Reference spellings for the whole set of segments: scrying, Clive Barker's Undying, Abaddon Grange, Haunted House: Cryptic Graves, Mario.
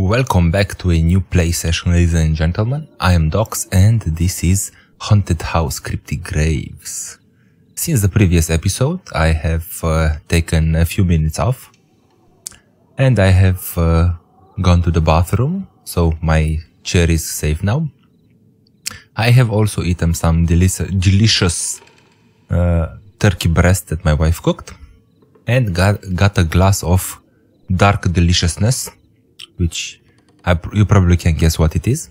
Welcome back to a new play session, ladies and gentlemen. I am Dox and this is Haunted House: Cryptic Graves. Since the previous episode I have taken a few minutes off and I have gone to the bathroom, so my chair is safe now. I have also eaten some delicious turkey breast that my wife cooked and got a glass of dark deliciousness, which you probably can guess what it is,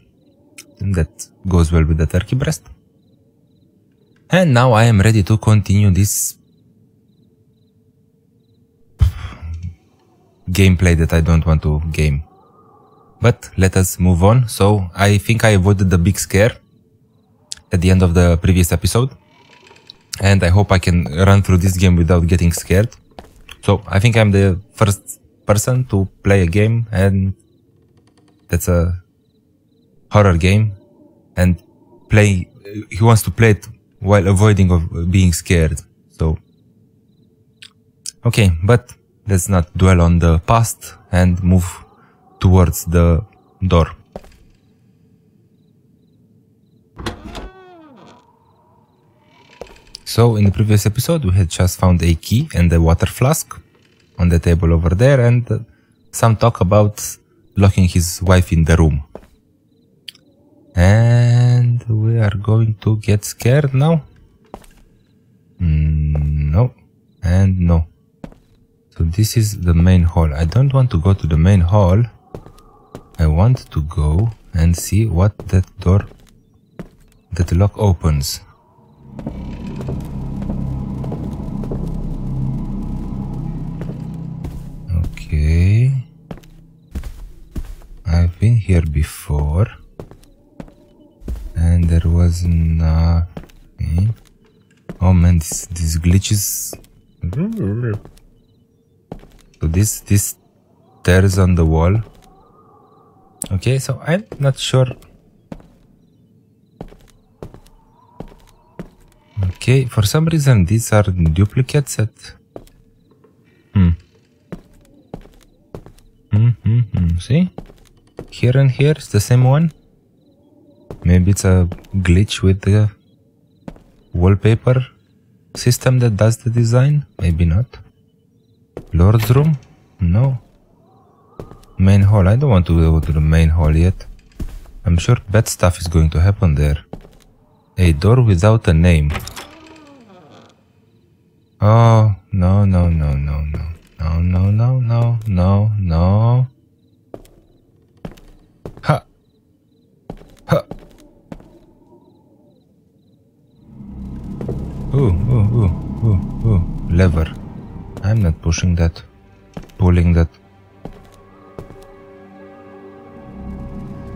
and that goes well with the turkey breast. And now I am ready to continue this gameplay that I don't want to game. But let us move on. So I think I avoided the big scare at the end of the previous episode, and I hope I can run through this game without getting scared. So I think I'm the first person to play a game and that's a horror game and he wants to play it while avoiding of being scared. So okay, but let's not dwell on the past and move towards the door. So in the previous episode we had just found a key and a water flask on the table over there, and some talk about locking his wife in the room. And we are going to get scared now? No. And no. So this is the main hall. I don't want to go to the main hall. I want to go and see what that door, that lock opens. Okay, I've been here before and there was nothing. Oh man, these glitches. So this stairs on the wall. Okay, so I'm not sure. Okay, for some reason these are duplicates at... See? Here and here is the same one. Maybe it's a glitch with the wallpaper system that does the design. Maybe not. Lord's room? No. Main hall. I don't want to go to the main hall yet. I'm sure bad stuff is going to happen there. A door without a name. Oh, no, no, no, no, no. No, no, no, no, no, no. Ha! Ha! Ooh, ooh, ooh, ooh, ooh. Lever. I'm not pushing that. Pulling that.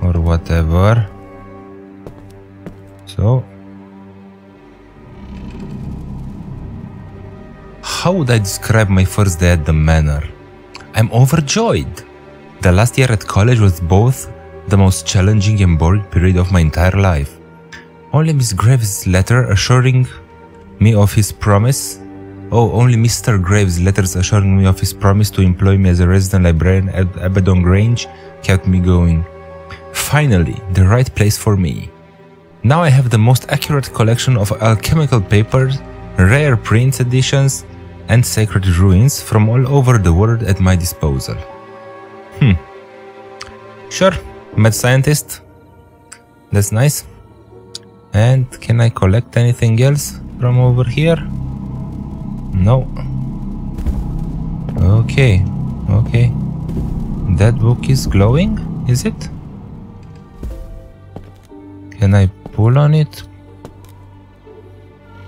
Or whatever. So... how would I describe my first day at the manor? I'm overjoyed! The last year at college was both the most challenging and boring period of my entire life. Only Miss Graves' letter assuring me of his promise. Oh, only Mr. Graves' letters assuring me of his promise to employ me as a resident librarian at Abaddon Grange kept me going. Finally, the right place for me. Now I have the most accurate collection of alchemical papers, rare print editions, and sacred ruins from all over the world at my disposal. Sure, mad scientist. That's nice. And can I collect anything else from over here? No. Okay, okay. That book is glowing, is it? Can I pull on it?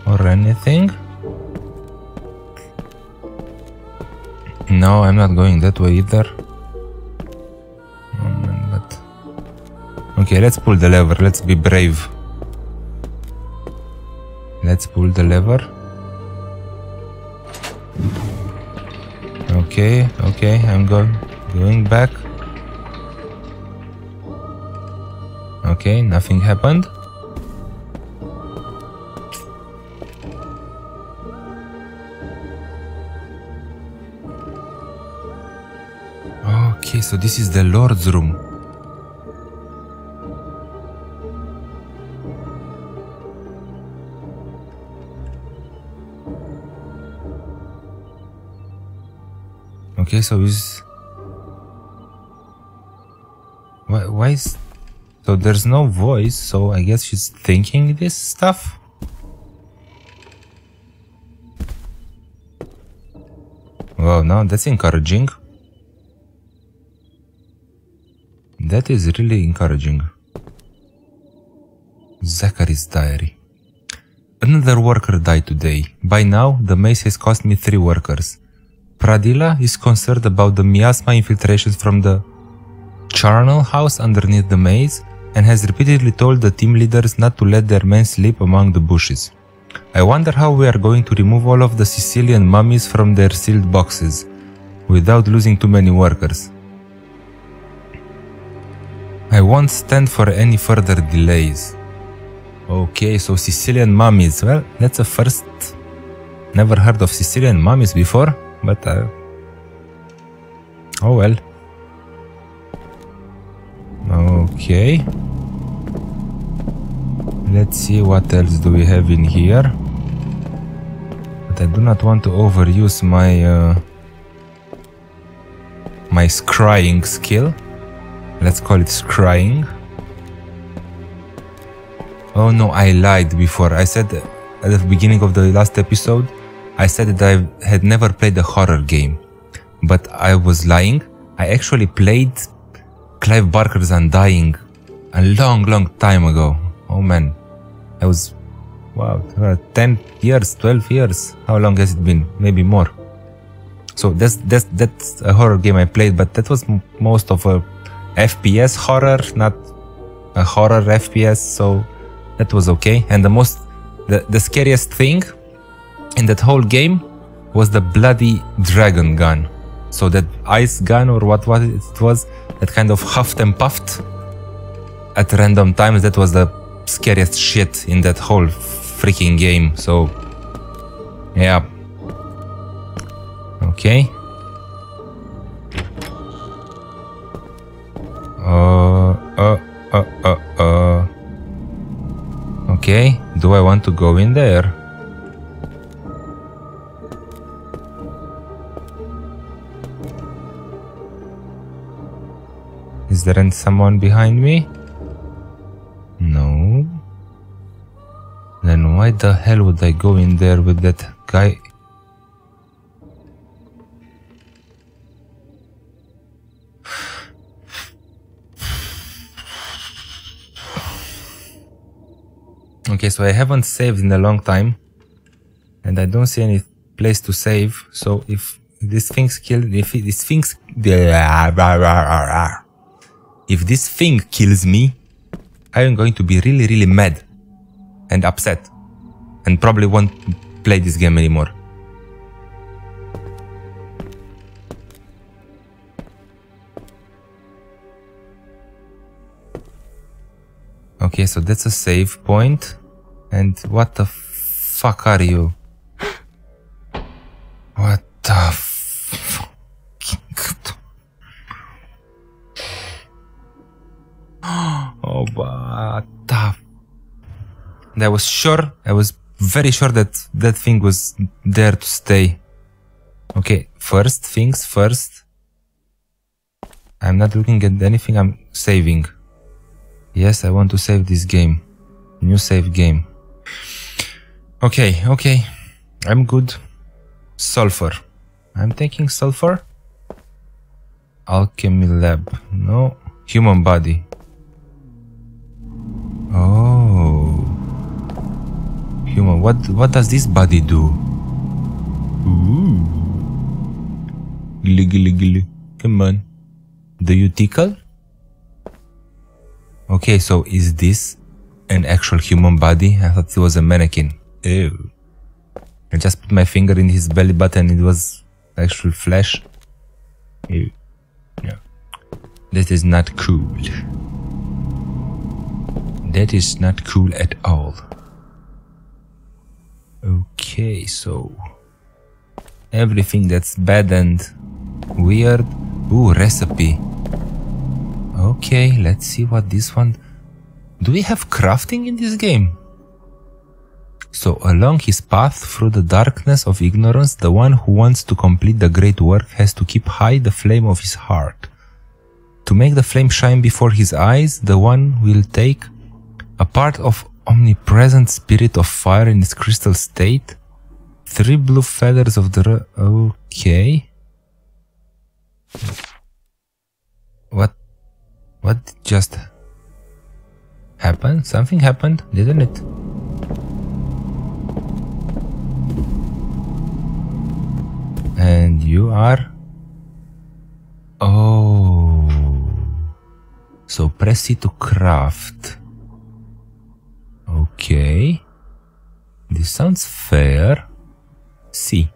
Or anything? No, I'm not going that way either. Oh man, but... okay, let's pull the lever. Let's be brave. Let's pull the lever. Okay, okay, I'm going back. Okay, nothing happened. so this is the Lord's room. Okay, so is... Why is... So there's no voice, so I guess she's thinking this stuff? Wow, no, that's encouraging. That is really encouraging. Zachary's diary. Another worker died today. By now, the maze has cost me 3 workers. Pradila is concerned about the miasma infiltrations from the charnel house underneath the maze and has repeatedly told the team leaders not to let their men sleep among the bushes. I wonder how we are going to remove all of the Sicilian mummies from their sealed boxes, without losing too many workers. I won't stand for any further delays. Okay, so Sicilian mummies. Well, that's a first. Never heard of Sicilian mummies before, but... oh well. Okay. Let's see what else do we have in here. But I do not want to overuse my my scrying skill. Let's call it scrying. Oh no, I lied before. I said at the beginning of the last episode, I said that I had never played a horror game. But I was lying. I actually played Clive Barker's Undying a long time ago. Oh man. I was, wow, 10 years, 12 years, how long has it been? Maybe more. So that's a horror game I played, but that was most of a FPS horror, not a horror FPS, so that was okay. And the scariest thing in that whole game was the bloody dragon gun. So that ice gun or what it was, that kind of huffed and puffed at random times, that was the scariest shit in that whole freaking game, so yeah. Okay. Okay, do I want to go in there? Is there someone behind me? No. Then why the hell would I go in there with that guy? Okay, so I haven't saved in a long time, and I don't see any place to save. So if this thing's killed, if this thing kills me, I'm going to be really mad and upset, and probably won't play this game anymore. Okay, so that's a save point. And what the fuck are you? What the fuck? Oh, what the... And I was very sure that that thing was there to stay. Okay, first things first. I'm not looking at anything, I'm saving. Yes, I want to save this game. New save game. Okay. I'm good. Sulfur. I'm taking sulfur. Alchemy lab. No. Human body. Oh. Human. What does this body do? Ooh. Gilly, gilly, gilly. Come on. Do you tickle? Okay, so is this an actual human body? I thought it was a mannequin. Ew. I just put my finger in his belly button, it was actual flesh. Ew. No. That is not cool. That is not cool at all. Okay, so... everything that's bad and weird. Ooh, recipe. Okay, let's see what this one... Do we have crafting in this game? So, along his path through the darkness of ignorance, the one who wants to complete the great work has to keep high the flame of his heart. To make the flame shine before his eyes, the one will take a part of omnipresent spirit of fire in its crystal state, 3 blue feathers of the... Okay... What just happened? Something happened, didn't it? And you are... Oh... So press C to craft. Okay... This sounds fair. C.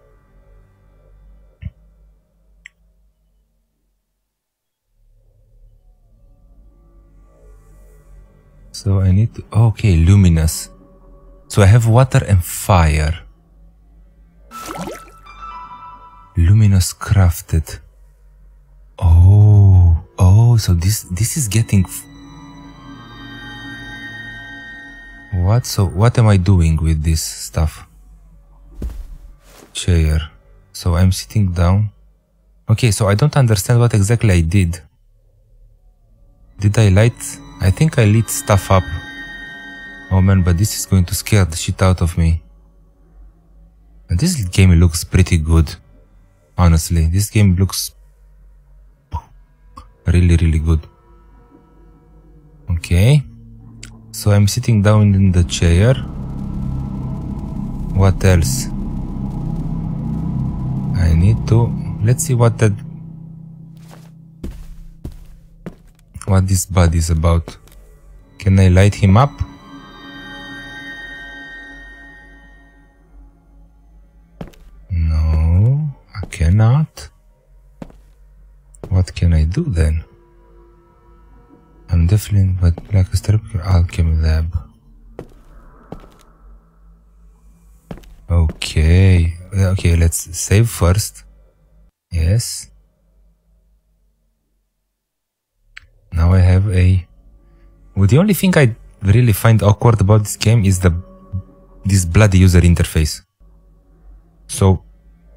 So I need to... Okay, luminous. So I have water and fire. Luminous crafted. Oh, oh, so this is getting... What? So what am I doing with this stuff? Chair. So I'm sitting down. Okay, so I don't understand what exactly I did. Did I light... I think I lit stuff up. Oh man, but this is going to scare the shit out of me. And this game looks pretty good. Honestly, this game looks really, really good. Okay. So I'm sitting down in the chair. What else? I need to... Let's see what that... What this body is about. Can I light him up? No, I cannot. What can I do then? I'm definitely but like a step alchemy lab. Okay. Okay, let's save first. Yes. Now I have a... Well, the only thing I really find awkward about this game is this bloody user interface. So,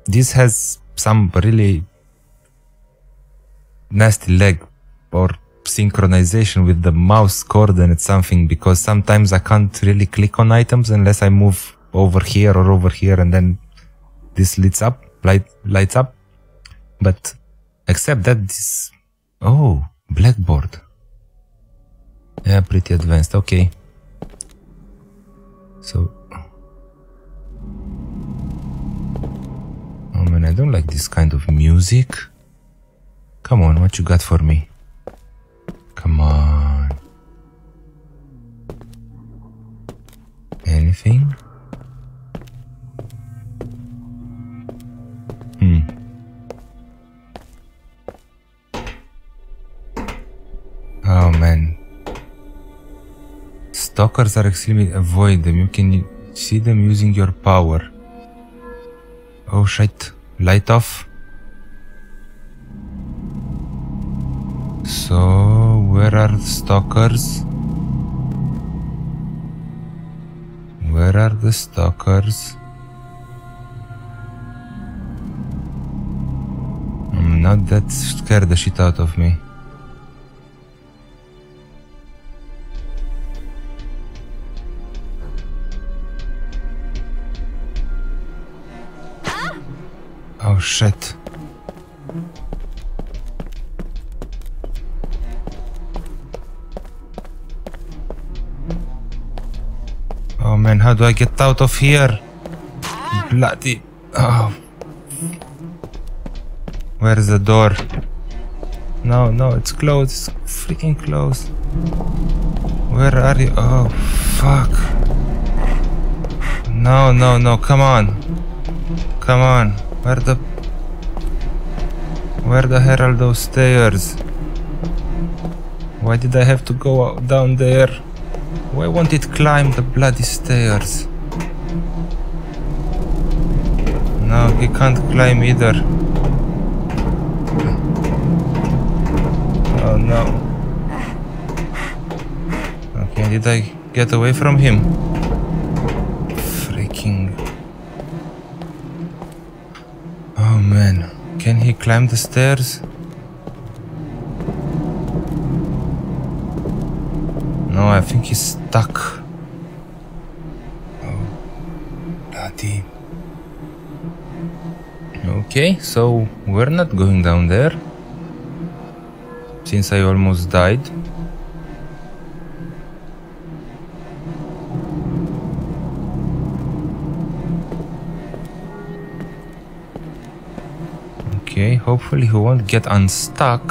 this has some really nasty lag or synchronization with the mouse coordinate something, because sometimes I can't really click on items unless I move over here or over here, and then this lights up. But, except that this... Oh... Blackboard. Yeah, pretty advanced. Okay. So... Oh man, I don't like this kind of music. Come on, what you got for me? Come on. Anything? Oh man. Stalkers are extremely... Avoid them. You can see them using your power. Oh shit. Light off. So, where are the stalkers? Where are the stalkers? I'm not that scared the shit out of me. Oh shit. Oh man, how do I get out of here? Bloody... Oh. Where's the door? No, no, it's closed. It's freaking closed. Where are you? Oh, fuck. No, no, no, come on. Come on. Where the hell are those stairs? Why did I have to go out down there? Why won't it climb the bloody stairs? No, he can't climb either. Oh no. Did I get away from him? Freaking... Oh man, can he climb the stairs? No, I think he's stuck. Oh, bloody. Okay, so we're not going down there, since I almost died. Okay, hopefully he won't get unstuck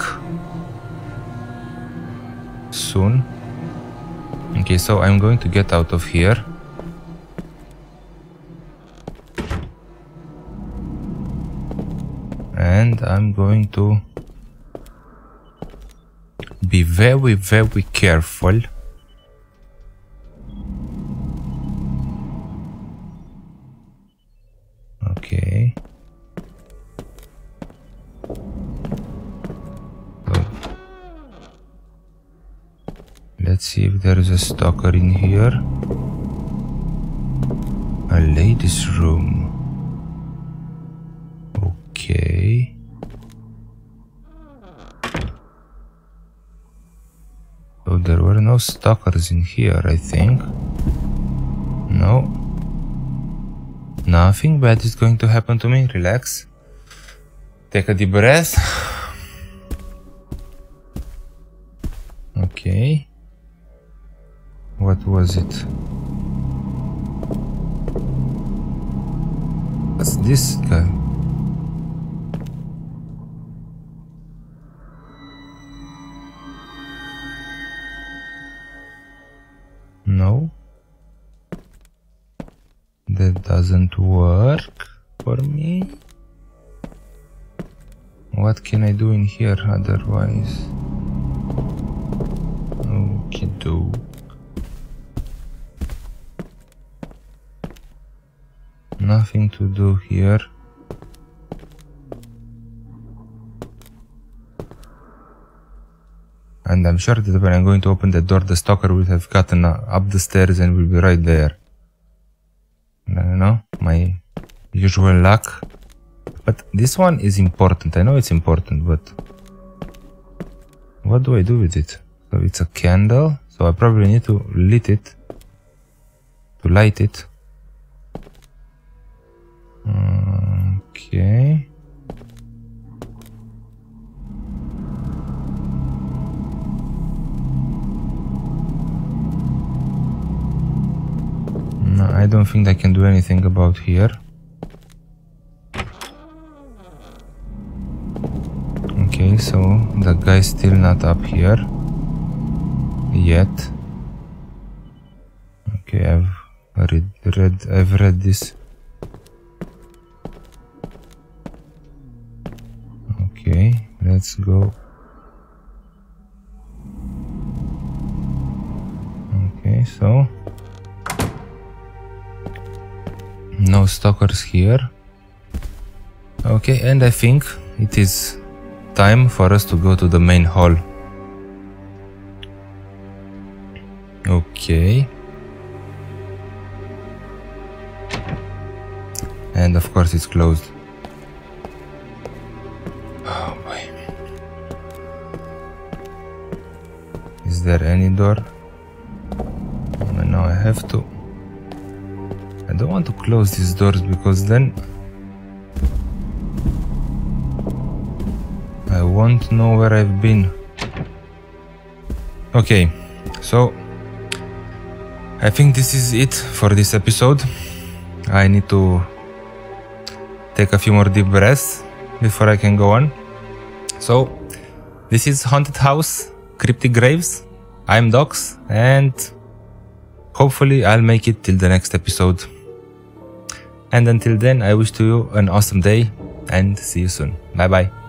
soon. Okay, so I'm going to get out of here. And I'm going to be very, very careful. Okay. So, let's see if there is a stalker in here. A lady's room. Okay. So there were no stalkers in here, I think. No. Nothing bad is going to happen to me. Relax. Take a deep breath. Okay. What was it? What's this guy? No, that doesn't work for me. What can I do in here otherwise? Okie doke. Nothing to do here. And I'm sure that when I'm going to open the door, the stalker will have gotten up the stairs and will be right there. I don't know, my usual luck. But this one is important. I know it's important, but what do I do with it? So it's a candle, so I probably need to light it. Okay. I don't think I can do anything about here. Okay, so the guy's still not up here yet. Okay, I've read this. Okay, let's go. Okay, so no stalkers here. Okay, and I think it is time for us to go to the main hall. Okay. And of course it's closed. Oh boy. Is there any door? No, I have to. I don't want to close these doors because then I won't know where I've been. Okay, so I think this is it for this episode. I need to take a few more deep breaths before I can go on. So this is Haunted House: Cryptic Graves. I'm Dox, and hopefully I'll make it till the next episode. And until then, I wish to you an awesome day and see you soon. Bye bye.